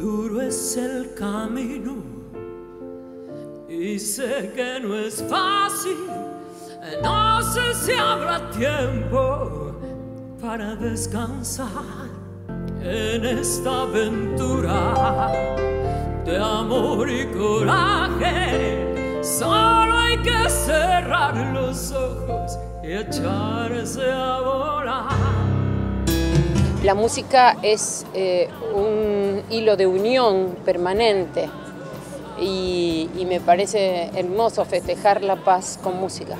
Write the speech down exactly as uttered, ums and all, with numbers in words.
Duro es el camino y sé que no es fácil. No sé si habrá tiempo para descansar en esta aventura de amor y coraje. Solo hay que cerrar los ojos y echarse a volar. La música es eh, un hilo de unión permanente y, y me parece hermoso festejar la paz con música.